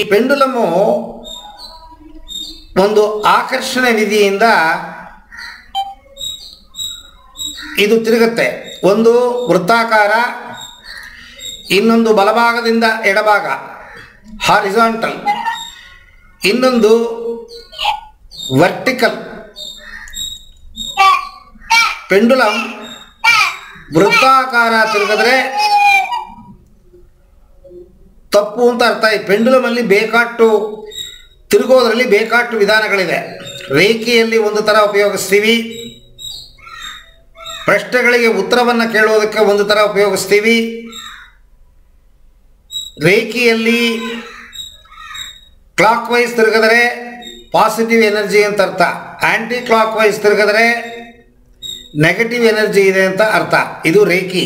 ಈ ಪೆಂಡುಲಮ್ ಒಂದು ಆಕರ್ಷಣೆ ನಿಧಿಯಿಂದ ಇದು ತಿರುಗುತ್ತೆ. ಒಂದು ವೃತ್ತಾಕಾರ, ಇನ್ನೊಂದು ಬಲಭಾಗದಿಂದ ಎಡಭಾಗ ಹಾರಿಜಾಂಟಲ್, ಇನ್ನೊಂದು ವರ್ಟಿಕಲ್. ಪೆಂಡುಲಮ್ ವೃತ್ತಾಕಾರ ತಿರುಗಿದ್ರೆ ತಪ್ಪು ಅಂತ ಅರ್ಥ. ಈ ಪೆಂಡುಲಮ್ ಅಲ್ಲಿ ಬೇಕಾಟು ತಿರುಗೋದರಲ್ಲಿ ಬೇಕಾಟು ವಿಧಾನಗಳಿವೆ. ರೇಖೆಯಲ್ಲಿ ಒಂದು ತರ ಉಪಯೋಗಿಸ್ತೀವಿ, ಪ್ರಶ್ನೆಗಳಿಗೆ ಉತ್ತರವನ್ನು ಕೇಳೋದಕ್ಕೆ ಒಂದು ತರ ಉಪಯೋಗಿಸ್ತೀವಿ. ರೇಖೆಯಲ್ಲಿ ಕ್ಲಾಕ್ ವೈಸ್ ತಿರುಗಿದ್ರೆ ಪಾಸಿಟಿವ್ ಎನರ್ಜಿ ಅಂತ ಅರ್ಥ, ಆಂಟಿ ಕ್ಲಾಕ್ ವೈಸ್ ತಿರುಗಿದ್ರೆ ನೆಗೆಟಿವ್ ಎನರ್ಜಿ ಇದೆ ಅಂತ ಅರ್ಥ. ಇದು ರೇಖೆ.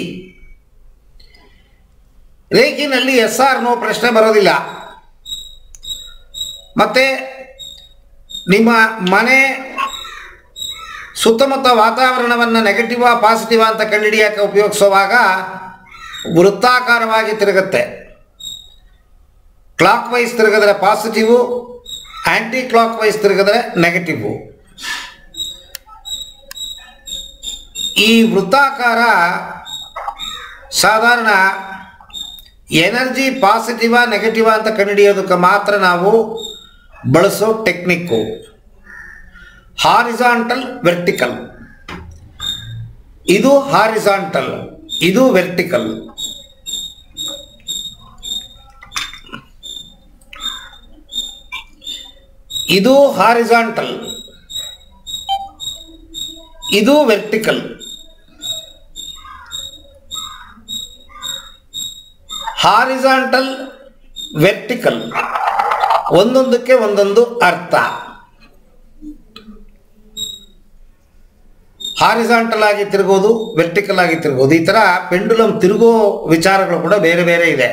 ರೇಖಿನಲ್ಲಿ ಎಸ್ ಆರ್ ನೋ ಪ್ರಶ್ನೆ ಬರೋದಿಲ್ಲ. ಮತ್ತು ನಿಮ್ಮ ಮನೆ ಸುತ್ತಮುತ್ತ ವಾತಾವರಣವನ್ನು ನೆಗೆಟಿವಾ ಪಾಸಿಟಿವಾ ಅಂತ ಕಂಡುಹಿಡಿಯೋಕ್ಕೆ ಉಪಯೋಗಿಸುವಾಗ ವೃತ್ತಾಕಾರವಾಗಿ ತಿರುಗುತ್ತೆ. ಕ್ಲಾಕ್ ವೈಸ್ ತಿರುಗಿದ್ರೆ ಪಾಸಿಟಿವು, ಆ್ಯಂಟಿ ಕ್ಲಾಕ್ ವೈಸ್ ತಿರುಗಿದ್ರೆ ನೆಗೆಟಿವು. ಈ ವೃತ್ತಾಕಾರ ಸಾಧಾರಣ ಎನರ್ಜಿ ಪಾಸಿಟಿವಾ ನೆಗೆಟಿವಾ ಅಂತ ಕಂಡುಹಿಡಿಯೋದಕ್ಕೆ ಮಾತ್ರ ನಾವು ಬಳಸೋ ಟೆಕ್ನಿಕ್ಕು. ಹಾರಿಜಾಂಟಲ್ ವರ್ಟಿಕಲ್, ಇದು ಹಾರಿಜಾಂಟಲ್, ಇದು ವರ್ಟಿಕಲ್. ಇದು ಹಾರಿಜಾಂಟಲ್, ಇದು ವರ್ಟಿಕಲ್. ಹಾರಿಜಾಂಟಲ್ ವರ್ಟಿಕಲ್ ಒಂದೊಂದಕ್ಕೆ ಒಂದೊಂದು ಅರ್ಥ. ಹಾರಿಜಾಂಟಲ್ ಆಗಿ ತಿರುಗೋದು, ವರ್ಟಿಕಲ್ ಆಗಿ ತಿರುಗೋದು, ಈ ಥರ ಪೆಂಡುಲಮ್ ತಿರುಗೋ ವಿಚಾರಗಳು ಕೂಡ ಬೇರೆ ಬೇರೆ ಇದೆ.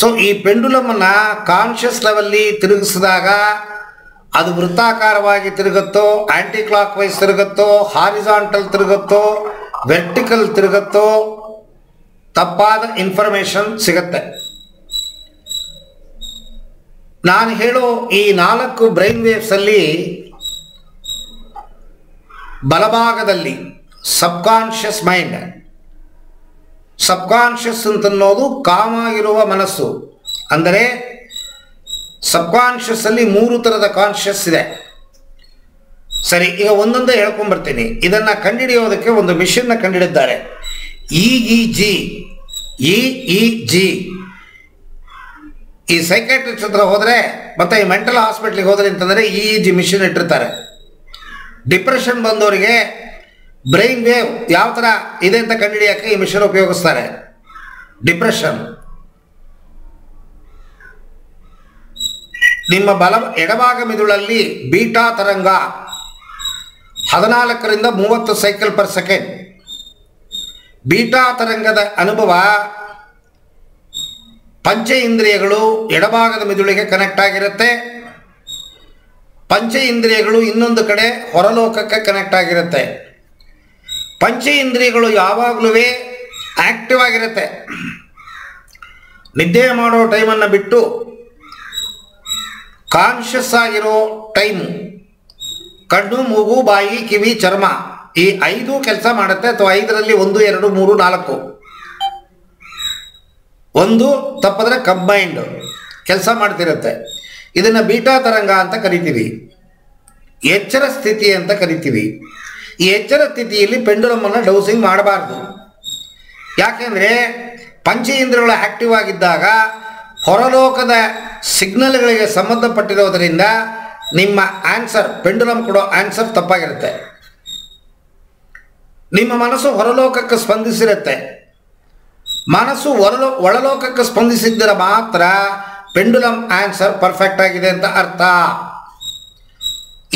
ಸೊ ಈ ಪೆಂಡುಲಮನ್ನು ಕಾನ್ಷಿಯಸ್ ಲೆವೆಲ್ಲಿ ತಿರುಗಿಸಿದಾಗ ಅದು ವೃತ್ತಾಕಾರವಾಗಿ ತಿರುಗುತ್ತೋ, ಆ್ಯಂಟಿ ಕ್ಲಾಕ್ ವೈಸ್ ತಿರುಗುತ್ತೋ, ಹಾರಿಜಾಂಟಲ್ ತಿರುಗುತ್ತೋ, ವರ್ಟಿಕಲ್ ತಿರುಗುತ್ತೋ ತಪ್ಪಾದ ಇನ್ಫಾರ್ಮೇಷನ್ ಸಿಗುತ್ತೆ. ನಾನು ಹೇಳೋ ಈ 4 ಬ್ರೈನ್ ವೇವ್ಸಲ್ಲಿ ಬಲಭಾಗದಲ್ಲಿ ಸಬ್ಕಾನ್ಷಿಯಸ್ ಮೈಂಡ್, ಸಬ್ಕಾನ್ಷಿಯಸ್ ಅಂತನ್ನೋದು ಕಾಮ ಇರುವ ಮನಸ್ಸು. ಅಂದರೆ ಸಬ್ಕಾನ್ಷಿಯಸ್ಸಲ್ಲಿ 3 ಥರದ ಕಾನ್ಷಿಯಸ್ ಇದೆ. ಸರಿ, ಈಗ ಒಂದೊಂದೇ ಹೇಳ್ಕೊಂಡ್ಬರ್ತೀನಿ. ಇದನ್ನು ಕಂಡುಹಿಡಿಯೋದಕ್ಕೆ ಒಂದು ಮಿಷನ್ನ ಕಂಡುಹಿಡಿದ್ದಾರೆ, ಇಇಜಿ. ಈ ಸೈಕಾಟ್ರಿಸ್ಟ್ ಹತ್ರ ಹೋದರೆ ಮತ್ತು ಈ ಮೆಂಟಲ್ ಹಾಸ್ಪಿಟ್ಲಿಗೆ ಹೋದರೆ ಅಂತಂದರೆ ಇಇಜಿ ಮಿಷಿನ್ ಇಟ್ಟಿರ್ತಾರೆ. ಡಿಪ್ರೆಷನ್ ಬಂದವರಿಗೆ ಬ್ರೈನ್ ವೇವ್ ಯಾವ ಥರ ಇದೆ ಅಂತ ಕಂಡುಹಿಡಿಯೋಕ್ಕೆ ಈ ಮಿಷನ್ ಉಪಯೋಗಿಸ್ತಾರೆ. ಡಿಪ್ರೆಷನ್ ನಿಮ್ಮ ಎಡಭಾಗ ಮಿದುಳಲ್ಲಿ ಬೀಟಾ ತರಂಗ 14 ರಿಂದ 30 ಸೈಕಲ್ ಪರ್ ಸೆಕೆಂಡ್. ಬೀಟಾ ತರಂಗದ ಅನುಭವ ಪಂಚೇಂದ್ರಿಯಗಳು ಎಡಭಾಗದ ಮೆದುಳಿಗೆ ಕನೆಕ್ಟ್ ಆಗಿರುತ್ತೆ. ಪಂಚೇಂದ್ರಿಯಗಳು ಇನ್ನೊಂದು ಕಡೆ ಹೊರಲೋಕಕ್ಕೆ ಕನೆಕ್ಟ್ ಆಗಿರುತ್ತೆ. ಪಂಚೇಂದ್ರಿಯಗಳು ಯಾವಾಗಲೂ ಆ್ಯಕ್ಟಿವ್ ಆಗಿರುತ್ತೆ. ನಿದ್ದೆ ಮಾಡೋ ಟೈಮನ್ನು ಬಿಟ್ಟು ಕಾನ್ಷಿಯಸ್ ಆಗಿರೋ ಟೈಮು ಕಣ್ಣು, ಮೂಗು, ಬಾಯಿ, ಕಿವಿ, ಚರ್ಮ ಈ 5 ಕೆಲಸ ಮಾಡುತ್ತೆ. ಅಥವಾ 5ರಲ್ಲಿ 1, 2, 3, 4 ಒಂದು ತಪ್ಪಿದ್ರೆ ಕಂಬೈಂಡ್ ಕೆಲಸ ಮಾಡ್ತಿರುತ್ತೆ. ಇದನ್ನು ಬೀಟಾ ತರಂಗ ಅಂತ ಕರಿತೀವಿ, ಎಚ್ಚರ ಸ್ಥಿತಿ ಅಂತ ಕರಿತೀವಿ. ಈ ಎಚ್ಚರ ಸ್ಥಿತಿಯಲ್ಲಿ ಪೆಂಡುಲಮನ್ನು ಡೌಸಿಂಗ್ ಮಾಡಬಾರ್ದು. ಯಾಕೆಂದರೆ ಪಂಚೇಂದ್ರಿಯಗಳು ಆ್ಯಕ್ಟಿವ್ ಆಗಿದ್ದಾಗ ಹೊರಲೋಕದ ಸಿಗ್ನಲ್ಗಳಿಗೆ ಸಂಬಂಧಪಟ್ಟಿರೋದರಿಂದ ನಿಮ್ಮ ಆನ್ಸರ್, ಪೆಂಡುಲಮ್ ಕೊಡೋ ಆನ್ಸರ್ ತಪ್ಪಾಗಿರುತ್ತೆ. ನಿಮ್ಮ ಮನಸ್ಸು ಹೊರಲೋಕಕ್ಕೆ ಸ್ಪಂದಿಸಿರುತ್ತೆ. ಮನಸ್ಸು ಒಳಲೋಕಕ್ಕೆ ಸ್ಪಂದಿಸಿದ್ದರೆ ಮಾತ್ರ ಪೆಂಡುಲಮ್ ಆನ್ಸರ್ ಪರ್ಫೆಕ್ಟ್ ಆಗಿದೆ ಅಂತ ಅರ್ಥ.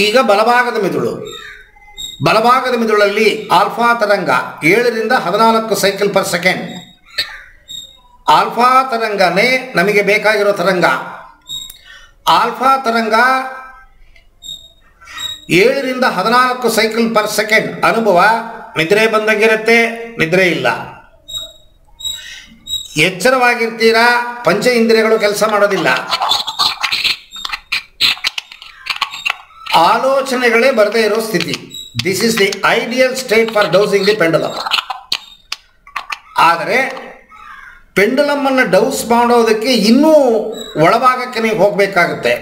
ಈಗ ಬಲಭಾಗದ ಮಿದುಳಲ್ಲಿ ಆಲ್ಫಾ ತರಂಗ 7 ರಿಂದ 14 ಸೈಕಲ್ ಪರ್ ಸೆಕೆಂಡ್. ಆಲ್ಫಾ ತರಂಗನೇ ನಮಗೆ ಬೇಕಾಗಿರೋ ತರಂಗ. ಆಲ್ಫಾ ತರಂಗ 7 ರಿಂದ 14 ಸೈಕಲ್ ಪರ್ ಸೆಕೆಂಡ್ ಅನುಭವ. ನಿದ್ರೆ ಬಂದಂಗಿರುತ್ತೆ, ನಿದ್ರೆ ಇಲ್ಲ. ಎಚ್ಚರವಾಗಿರ್ತೀರಾ, ಪಂಚ ಇಂದ್ರಿಯಗಳು ಕೆಲಸ ಮಾಡೋದಿಲ್ಲ, ಆಲೋಚನೆಗಳೇ ಬರದೇ ಇರೋ ಸ್ಥಿತಿ. This is the ideal state for dowsing the pendulum. ಆದರೆ ಪೆಂಡಲಮ್ಮನ್ನು ಡೌಸ್ ಮಾಡೋದಕ್ಕೆ ಇನ್ನೂ ಒಳಭಾಗಕ್ಕೆ ನೀವು ಹೋಗಬೇಕಾಗುತ್ತೆ.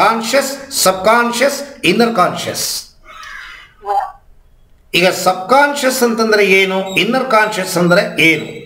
Conscious, subconscious, inner conscious. ಈಗ ಸಬ್ಕಾನ್ಷಿಯಸ್ ಅಂತಂದರೆ ಏನು, ಇನ್ನರ್ ಕಾನ್ಷಿಯಸ್ ಅಂದರೆ ಏನು?